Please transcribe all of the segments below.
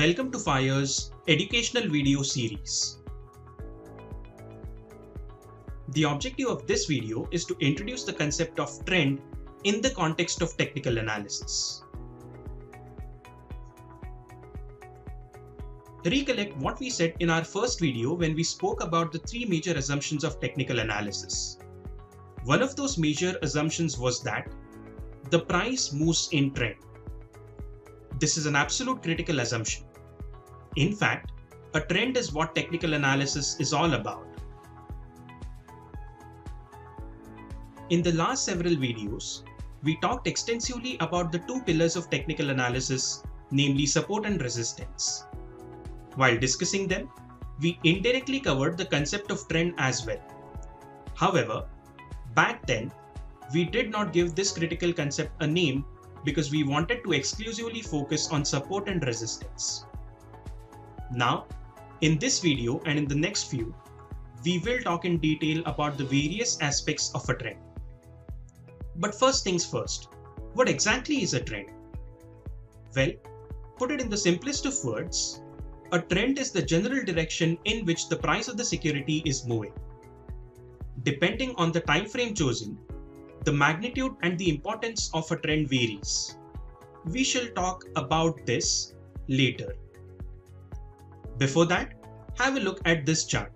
Welcome to FYERS educational video series. The objective of this video is to introduce the concept of trend in the context of technical analysis. Recollect what we said in our first video when we spoke about the three major assumptions of technical analysis. One of those major assumptions was that the price moves in trend. This is an absolute critical assumption. In fact, a trend is what technical analysis is all about. In the last several videos, we talked extensively about the two pillars of technical analysis, namely support and resistance. While discussing them, we indirectly covered the concept of trend as well. However, back then, we did not give this critical concept a name because we wanted to exclusively focus on support and resistance. Now, in this video and in the next few, we will talk in detail about the various aspects of a trend. But first things first, what exactly is a trend? Well, put it in the simplest of words, a trend is the general direction in which the price of the security is moving. Depending on the time frame chosen, the magnitude and the importance of a trend varies. We shall talk about this later. Before that, have a look at this chart.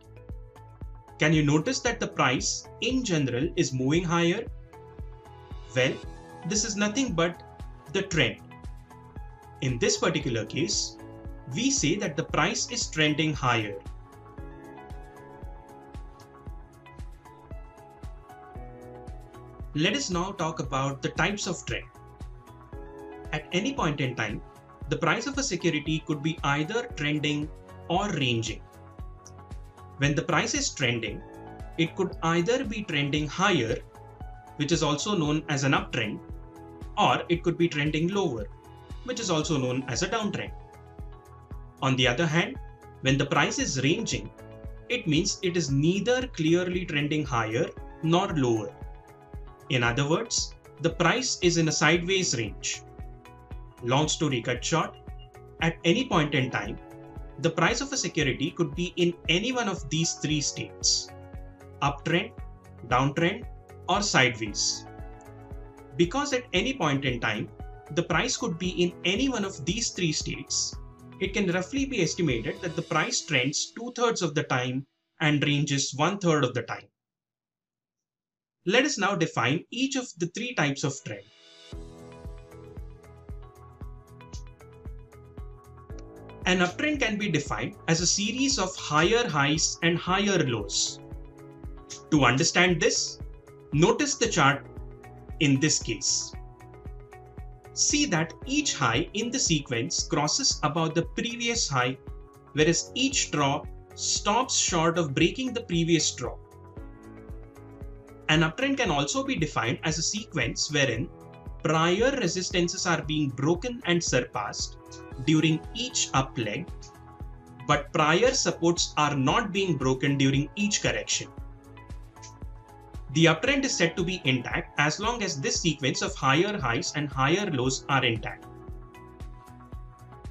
Can you notice that the price in general is moving higher? Well, this is nothing but the trend. In this particular case, we say that the price is trending higher. Let us now talk about the types of trend. At any point in time, the price of a security could be either trending or ranging. When the price is trending, it could either be trending higher, which is also known as an uptrend, or it could be trending lower, which is also known as a downtrend. On the other hand, when the price is ranging, it means it is neither clearly trending higher nor lower. In other words, the price is in a sideways range. Long story cut short, at any point in time, the price of a security could be in any one of these three states: uptrend, downtrend, or sideways. Because at any point in time, the price could be in any one of these three states, it can roughly be estimated that the price trends 2/3 of the time and ranges 1/3 of the time. Let us now define each of the three types of trend. An uptrend can be defined as a series of higher highs and higher lows. To understand this, notice the chart in this case. See that each high in the sequence crosses above the previous high, whereas each draw stops short of breaking the previous draw. An uptrend can also be defined as a sequence wherein prior resistances are being broken and surpassed during each up leg, but prior supports are not being broken during each correction. The uptrend is said to be intact as long as this sequence of higher highs and higher lows are intact.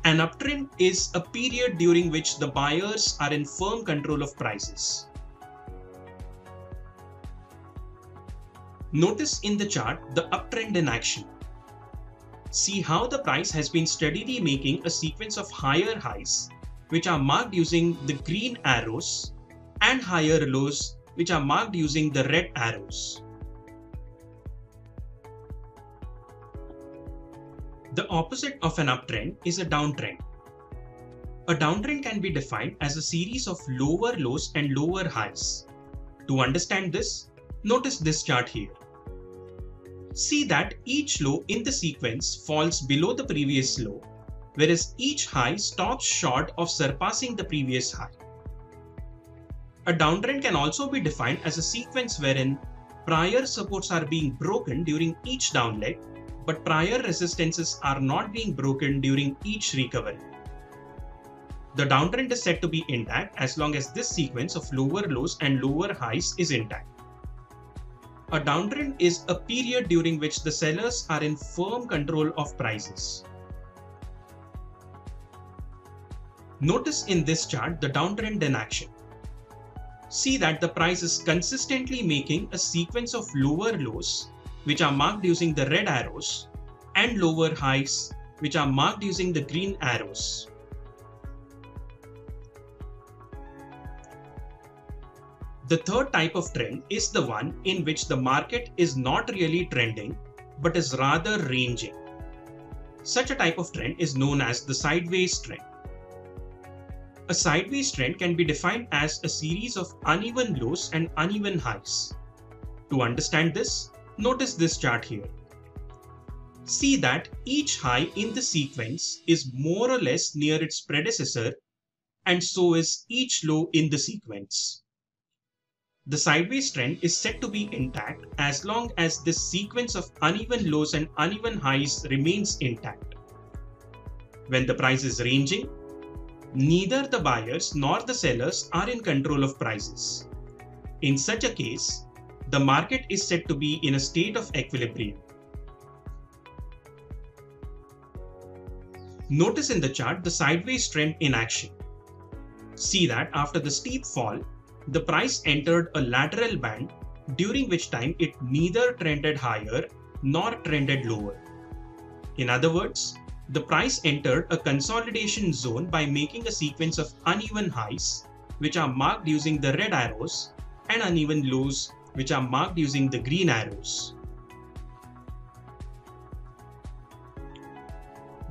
An uptrend is a period during which the buyers are in firm control of prices. Notice in the chart the uptrend in action. See how the price has been steadily making a sequence of higher highs, which are marked using the green arrows, and higher lows, which are marked using the red arrows. The opposite of an uptrend is a downtrend. A downtrend can be defined as a series of lower lows and lower highs. To understand this, notice this chart here. See that each low in the sequence falls below the previous low, whereas each high stops short of surpassing the previous high. A downtrend can also be defined as a sequence wherein prior supports are being broken during each down leg, but prior resistances are not being broken during each recovery. The downtrend is said to be intact as long as this sequence of lower lows and lower highs is intact. A downtrend is a period during which the sellers are in firm control of prices. Notice in this chart the downtrend in action. See that the price is consistently making a sequence of lower lows, which are marked using the red arrows, and lower highs, which are marked using the green arrows. The third type of trend is the one in which the market is not really trending, but is rather ranging. Such a type of trend is known as the sideways trend. A sideways trend can be defined as a series of uneven lows and uneven highs. To understand this, notice this chart here. See that each high in the sequence is more or less near its predecessor, and so is each low in the sequence. The sideways trend is said to be intact as long as this sequence of uneven lows and uneven highs remains intact. When the price is ranging, neither the buyers nor the sellers are in control of prices. In such a case, the market is said to be in a state of equilibrium. Notice in the chart the sideways trend in action. See that after the steep fall, the price entered a lateral band, during which time it neither trended higher nor trended lower. In other words, the price entered a consolidation zone by making a sequence of uneven highs, which are marked using the red arrows, and uneven lows, which are marked using the green arrows.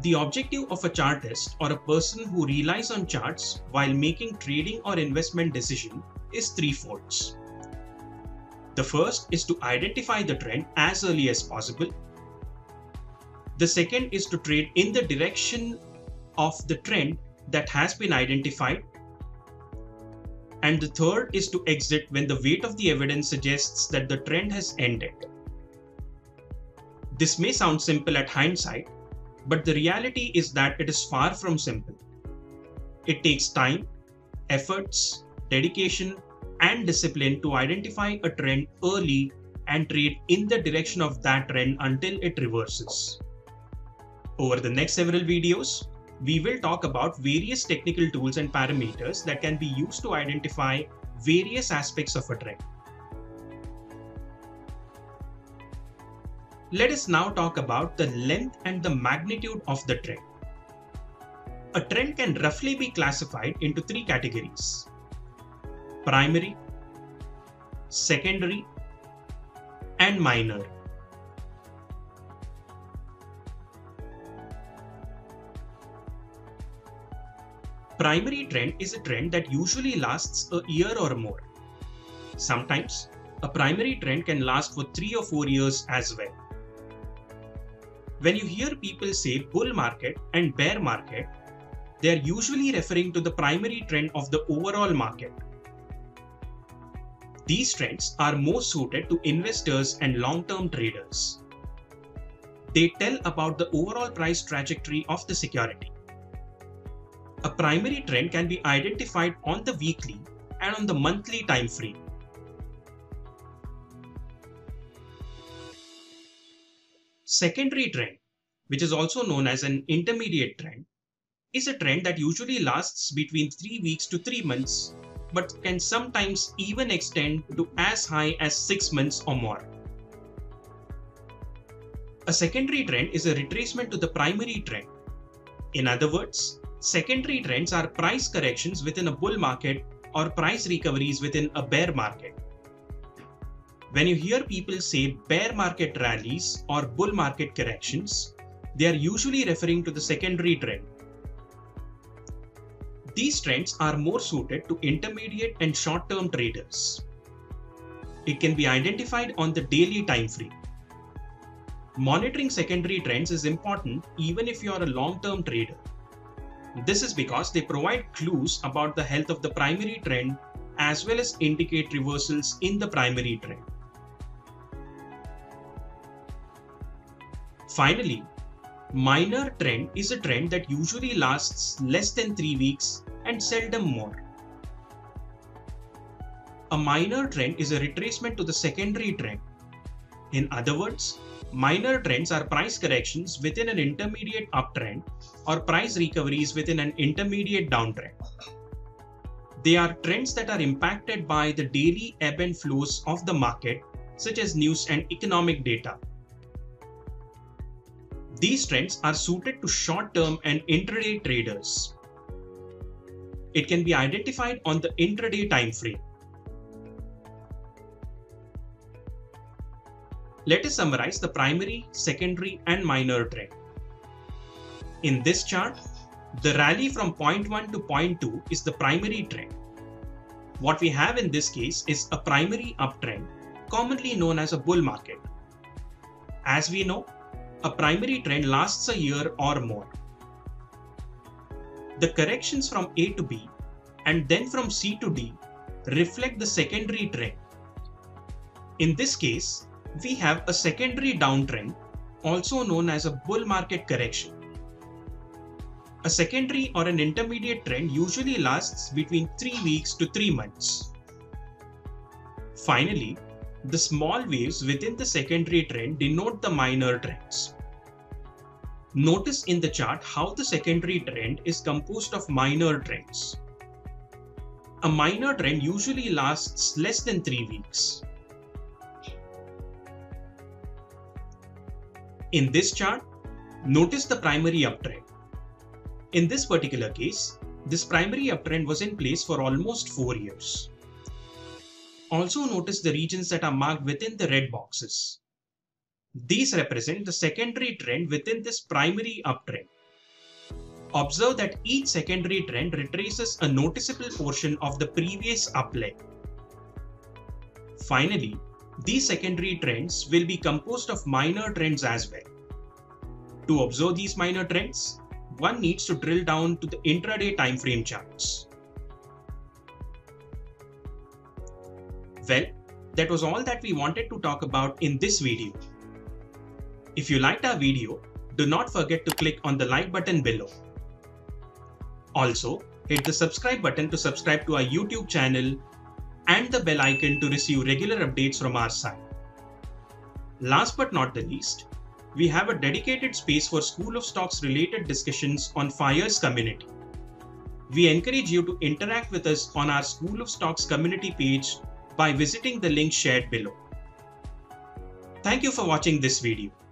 The objective of a chartist or a person who relies on charts while making trading or investment decision is threefold. The first is to identify the trend as early as possible. The second is to trade in the direction of the trend that has been identified. And the third is to exit when the weight of the evidence suggests that the trend has ended. This may sound simple at hindsight, but the reality is that it is far from simple. It takes time, efforts, dedication, and discipline to identify a trend early and trade in the direction of that trend until it reverses. Over the next several videos, we will talk about various technical tools and parameters that can be used to identify various aspects of a trend. Let us now talk about the length and the magnitude of the trend. A trend can roughly be classified into three categories: primary, secondary, and minor. Primary trend is a trend that usually lasts a year or more. Sometimes, a primary trend can last for 3 or 4 years as well. When you hear people say bull market and bear market, they are usually referring to the primary trend of the overall market. These trends are more suited to investors and long-term traders. They tell about the overall price trajectory of the security. A primary trend can be identified on the weekly and on the monthly time frame. Secondary trend, which is also known as an intermediate trend, is a trend that usually lasts between 3 weeks to 3 months, but can sometimes even extend to as high as 6 months or more. A secondary trend is a retracement to the primary trend. In other words, secondary trends are price corrections within a bull market or price recoveries within a bear market. When you hear people say bear market rallies or bull market corrections, they are usually referring to the secondary trend. These trends are more suited to intermediate and short-term traders. It can be identified on the daily time frame. Monitoring secondary trends is important even if you are a long-term trader. This is because they provide clues about the health of the primary trend as well as indicate reversals in the primary trend. Finally, minor trend is a trend that usually lasts less than 3 weeks and seldom more. A minor trend is a retracement to the secondary trend. In other words, Minor trends are price corrections within an intermediate uptrend or price recoveries within an intermediate downtrend. They are trends that are impacted by the daily ebb and flows of the market, such as news and economic data. These trends are suited to short-term and intraday traders. It can be identified on the intraday time frame. Let us summarize the primary, secondary and minor trend. In this chart, the rally from point 1 to point 2 is the primary trend. What we have in this case is a primary uptrend, commonly known as a bull market. As we know, a primary trend lasts a year or more. The corrections from A to B and then from C to D reflect the secondary trend. In this case, we have a secondary downtrend, also known as a bull market correction. A secondary or an intermediate trend usually lasts between 3 weeks to 3 months. Finally, the small waves within the secondary trend denote the minor trends. Notice in the chart how the secondary trend is composed of minor trends. A minor trend usually lasts less than 3 weeks. In this chart, notice the primary uptrend. In this particular case, this primary uptrend was in place for almost 4 years. Also notice the regions that are marked within the red boxes. These represent the secondary trend within this primary uptrend. Observe that each secondary trend retraces a noticeable portion of the previous up leg. Finally, these secondary trends will be composed of minor trends as well. To observe these minor trends, one needs to drill down to the intraday time frame charts. Well, that was all that we wanted to talk about in this video. If you liked our video, do not forget to click on the like button below. Also, hit the subscribe button to subscribe to our YouTube channel and the bell icon to receive regular updates from our side. Last but not the least, we have a dedicated space for School of Stocks related discussions on FYERS community. We encourage you to interact with us on our School of Stocks community page by visiting the link shared below. Thank you for watching this video.